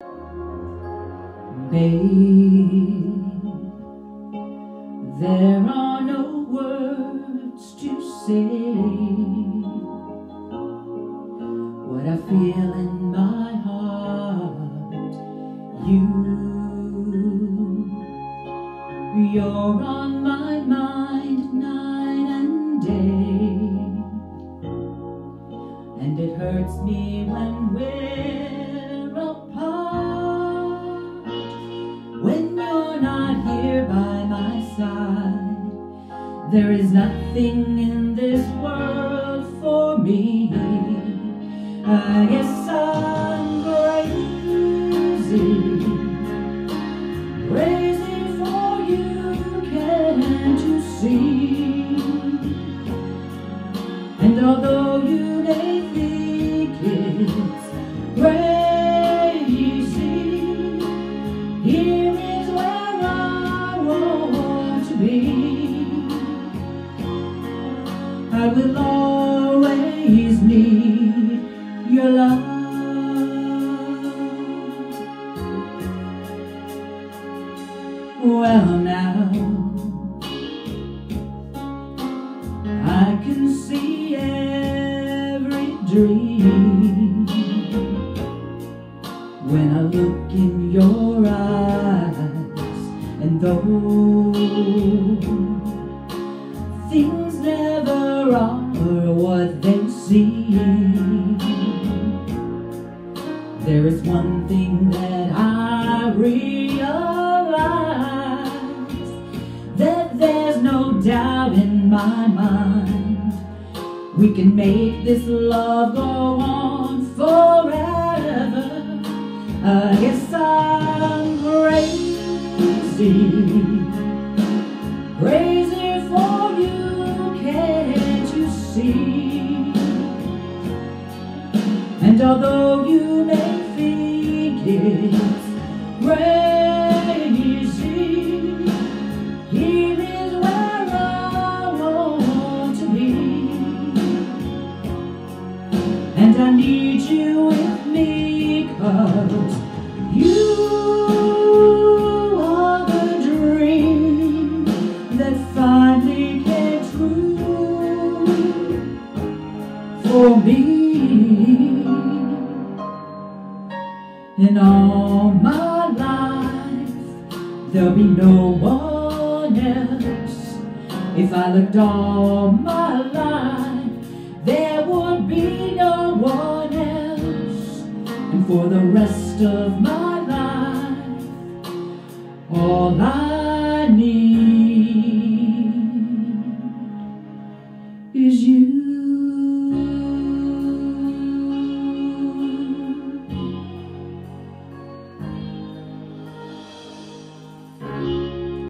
Babe, there are no words to say what I feel in my heart. You're on my mind night and day, and it hurts me when we're apart. When you're not here by my side, there is nothing in this world for me. I guess I'm crazy for you, can't you see? And although you may think it's crazy, here is where I want to be. I will always need your love. Well, now I can see every dream when I look in your eyes. And though things never are what they seem, there is one thing that I realize, that there's no doubt in my mind. We can make this love go on forever. I guess I'm crazy for you, can't you see? And although you may think it's crazy, here is where I want to be. And I need you with me, 'cause you are the dream that finally came true for me. In all my life, there'll be no one else. If I looked all my life, there would be no one else. And for the rest of my life, all I need